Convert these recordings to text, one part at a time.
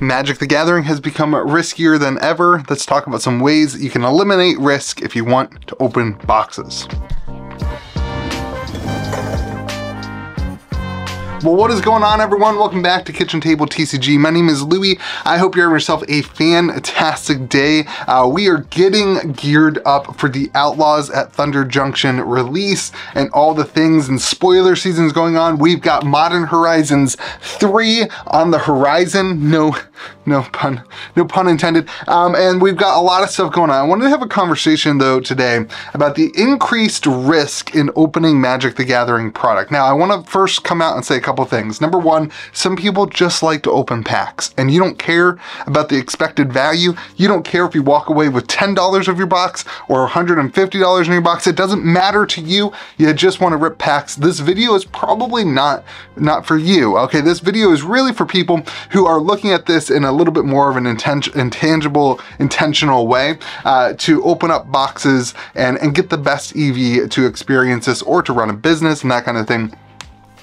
Magic the Gathering has become riskier than ever. Let's talk about some ways that you can eliminate risk if you want to open boxes. Well, what is going on, everyone? Welcome back to Kitchen Table TCG. My name is Louie. I hope you're having yourself a fantastic day. We are getting geared up for the Outlaws at Thunder Junction release and all the things and spoiler seasons going on. We've got Modern Horizons 3 on the horizon. No pun intended. And we've got a lot of stuff going on. I wanted to have a conversation though today about the increased risk in opening Magic the Gathering product. Now, I want to first come out and say a couple things. Number one, some people just like to open packs and you don't care about the expected value. You don't care if you walk away with $10 of your box or $150 in your box. It doesn't matter to you. You just want to rip packs. This video is probably not for you. Okay, this video is really for people who are looking at this in a little bit more of an intentional way to open up boxes and get the best EV to experience this or to run a business and that kind of thing.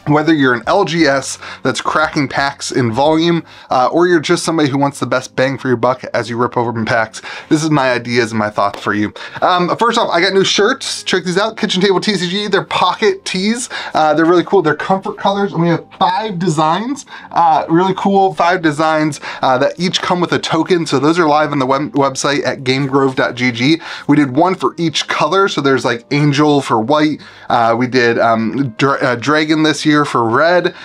Whether you're an LGS that's cracking packs in volume, or you're just somebody who wants the best bang for your buck as you rip open packs, this is my ideas and my thoughts for you. First off, I got new shirts. Check these out, Kitchen Table TCG. They're pocket tees. They're really cool. They're comfort colors. And we have 5 designs. Really cool 5 designs that each come with a token. So those are live on the website at gamegrove.gg. We did one for each color. So there's like angel for white. We did dragon this year for red,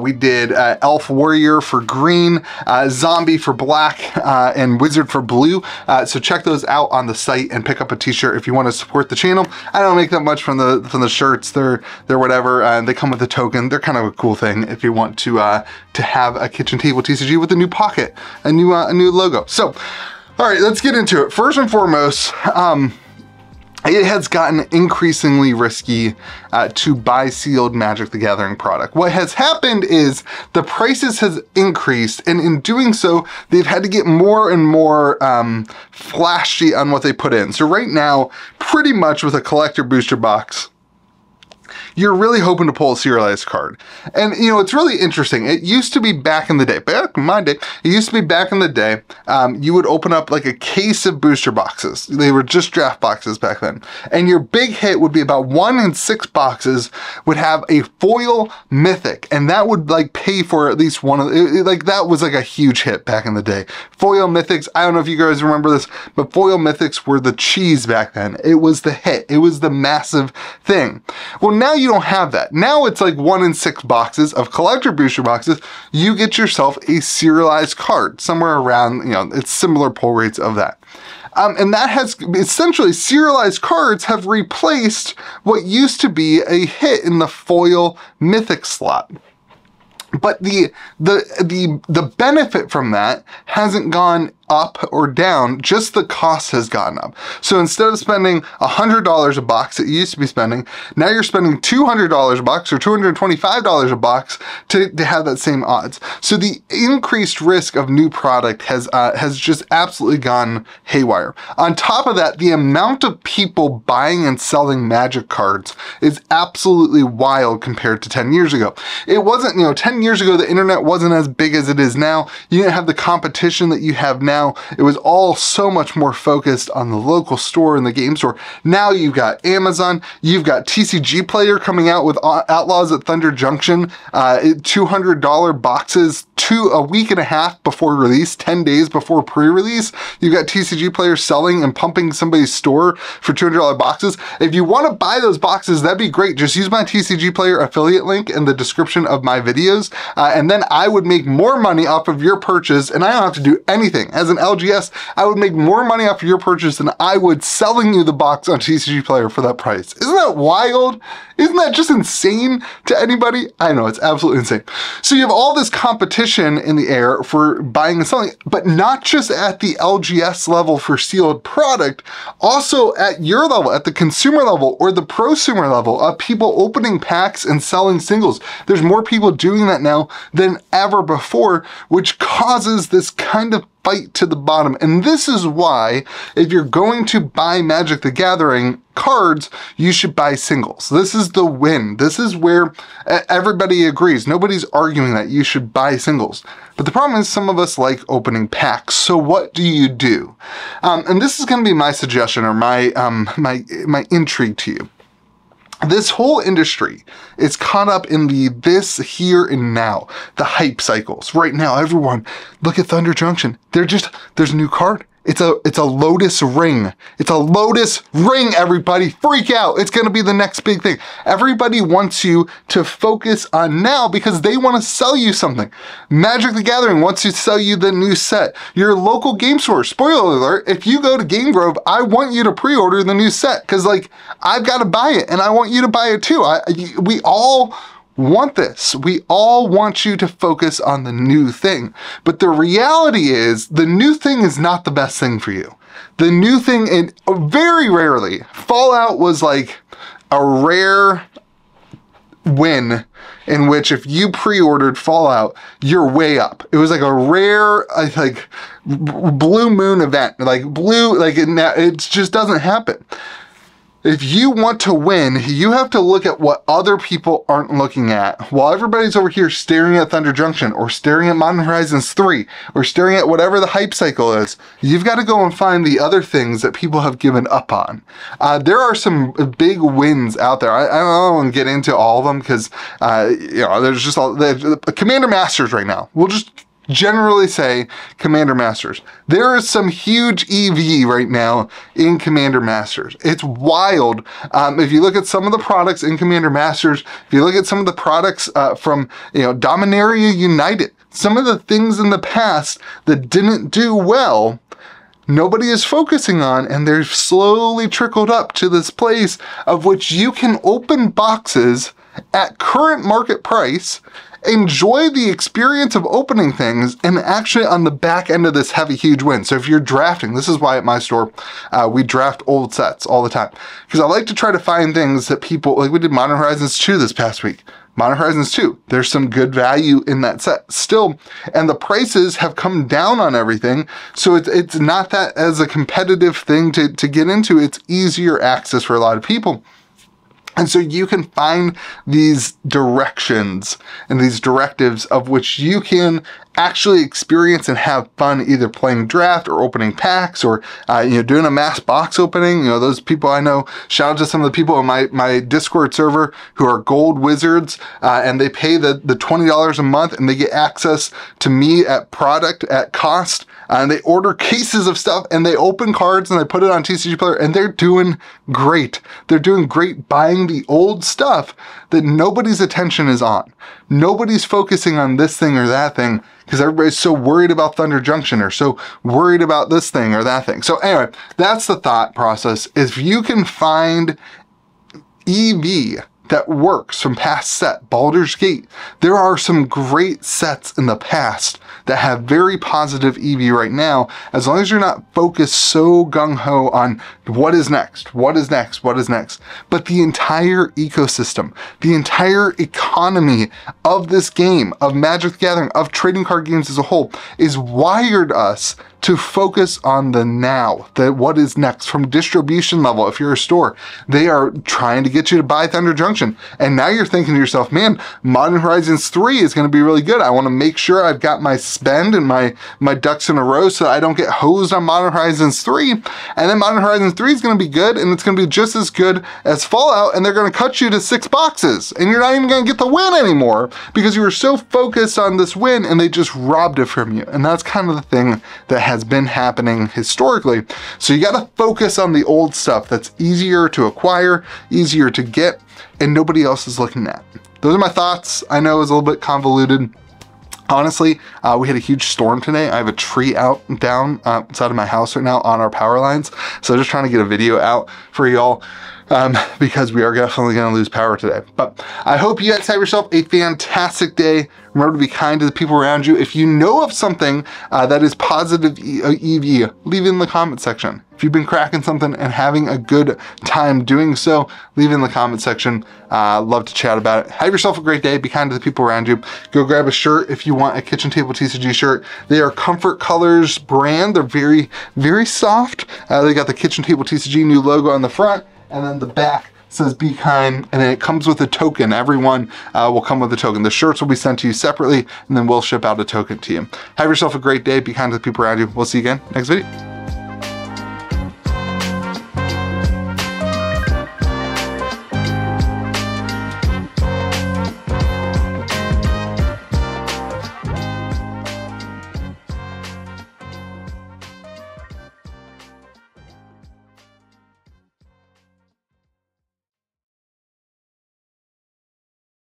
we did elf warrior for green, zombie for black, and wizard for blue. So check those out on the site and pick up a t-shirt if you want to support the channel. I don't make that much from the shirts. They're whatever. They come with a token. They're kind of a cool thing if you want to have a Kitchen Table TCG with a new pocket, a new logo. So, all right, let's get into it. First and foremost, it has gotten increasingly risky to buy sealed Magic the Gathering product. What has happened is the prices has increased, and in doing so, they've had to get more and more flashy on what they put in. So right now, pretty much with a collector booster box, you're really hoping to pull a serialized card. And you know, it's really interesting. It used to be back in the day, you would open up like a case of booster boxes. They were just draft boxes back then. And your big hit would be about 1 in 6 boxes would have a foil mythic. And that would like pay for at least one of that was like a huge hit back in the day. Foil mythics, I don't know if you guys remember this, but foil mythics were the cheese back then. It was the hit. It was the massive thing. Well, now you don't have that. Now it's like 1 in 6 boxes of collector booster boxes, you get yourself a serialized card somewhere around, you know, it's similar pull rates of that. And that has essentially serialized cards have replaced what used to be a hit in the foil mythic slot. But the benefit from that hasn't gone up or down, just the cost has gone up. So instead of spending $100 a box that you used to be spending, now you're spending $200 a box or $225 a box to have that same odds. So the increased risk of new product has just absolutely gone haywire. On top of that, the amount of people buying and selling Magic cards is absolutely wild compared to 10 years ago. It wasn't, you know, 10 years ago, the internet wasn't as big as it is now. You didn't have the competition that you have now. It was all so much more focused on the local store and the game store. Now you've got Amazon, you've got TCG Player coming out with Outlaws at Thunder Junction, $200 boxes a week and a half before release, 10 days before pre-release. You've got TCG players selling and pumping somebody's store for $200 boxes. If you want to buy those boxes, that'd be great. Just use my TCG Player affiliate link in the description of my videos, and then I would make more money off of your purchase, and I don't have to do anything. As an LGS, I would make more money off of your purchase than I would selling you the box on TCG Player for that price. Isn't that wild? Isn't that just insane to anybody? I know, it's absolutely insane. So you have all this competition in the air for buying and selling, but not just at the LGS level for sealed product, also at your level, at the consumer level or the prosumer level of people opening packs and selling singles. There's more people doing that now than ever before, which causes this kind of fight to the bottom. And this is why, if you're going to buy Magic the Gathering cards, you should buy singles. This is the win. This is where everybody agrees. Nobody's arguing that you should buy singles. But the problem is some of us like opening packs. So what do you do? And this is going to be my suggestion, or my intrigue to you. This whole industry is caught up in the this, here, and now, the hype cycles. Right now, everyone, look at Thunder Junction. There's a new card. It's a Lotus Ring. It's a Lotus Ring, everybody. Freak out. It's going to be the next big thing. Everybody wants you to focus on now because they want to sell you something. Magic the Gathering wants to sell you the new set. Your local game store, spoiler alert, if you go to Game Grove, I want you to pre-order the new set because, like, I've got to buy it and I want you to buy it too. We all want this. We all want you to focus on the new thing. But the reality is the new thing is not the best thing for you. The new thing, and very rarely, Fallout was like a rare win in which if you pre-ordered Fallout, you're way up. It was like a rare, like, blue moon event. It just doesn't happen. If you want to win, you have to look at what other people aren't looking at. While everybody's over here staring at Thunder Junction or staring at Modern Horizons 3 or staring at whatever the hype cycle is, you've got to go and find the other things that people have given up on. There are some big wins out there. I don't want to get into all of them because there's just all the Commander Masters right now. We'll just generally say Commander Masters. There is some huge EV right now in Commander Masters. It's wild. If you look at some of the products in Commander Masters, if you look at some of the products from Dominaria United, some of the things in the past that didn't do well, nobody is focusing on, and they're slowly trickled up to this place of which you can open boxes at current market price, enjoy the experience of opening things, and actually on the back end of this have a huge win. So if you're drafting, this is why at my store we draft old sets all the time, because I like to try to find things that people, like we did Modern Horizons 2 this past week. Modern Horizons 2, there's some good value in that set still, and the prices have come down on everything, so it's not that as a competitive thing to get into. It's easier access for a lot of people. And so you can find these directions and these directives of which you can actually experience and have fun either playing draft or opening packs or doing a mass box opening. Those people I know, shout out to some of the people in my Discord server who are gold wizards, and they pay the $20 a month and they get access to me at product at cost, and they order cases of stuff and they open cards and they put it on TCG Player, and they're doing great. They're doing great buying the old stuff that nobody's attention is on. Nobody's focusing on this thing or that thing because everybody's so worried about Thunder Junction or so worried about this thing or that thing. So anyway, that's the thought process. If you can find EV that works from past set, Baldur's Gate, there are some great sets in the past that have very positive EV right now, as long as you're not focused so gung-ho on what is next, what is next, what is next. But the entire ecosystem, the entire economy of this game, of Magic the Gathering, of trading card games as a whole, is wired us to focus on the now, the what is next. From distribution level, if you're a store, they are trying to get you to buy Thunder Junction. And now you're thinking to yourself, man, Modern Horizons 3 is going to be really good. I want to make sure I've got my spend and my ducks in a row so that I don't get hosed on Modern Horizons 3. And then Modern Horizons 3 is going to be good, and it's going to be just as good as Fallout, and they're going to cut you to 6 boxes, and you're not even going to get the win anymore because you were so focused on this win, and they just robbed it from you. And that's kind of the thing that has been happening historically. So you got to focus on the old stuff that's easier to acquire, easier to get, and nobody else is looking at. Those are my thoughts. I know it was a little bit convoluted. Honestly, we had a huge storm today. I have a tree down outside of my house right now on our power lines. So just trying to get a video out for y'all. because we are definitely going to lose power today. But I hope you guys have yourself a fantastic day. Remember to be kind to the people around you. If you know of something that is positive EV, leave it in the comment section. If you've been cracking something and having a good time doing so, leave it in the comment section. Love to chat about it. Have yourself a great day. Be kind to the people around you. Go grab a shirt if you want a Kitchen Table TCG shirt. They are Comfort Colors brand. They're very, very soft. They got the Kitchen Table TCG new logo on the front, and then the back says be kind, and then it comes with a token. Everyone will come with a token. The shirts will be sent to you separately, and then we'll ship out a token to you. Have yourself a great day. Be kind to the people around you. We'll see you again next video.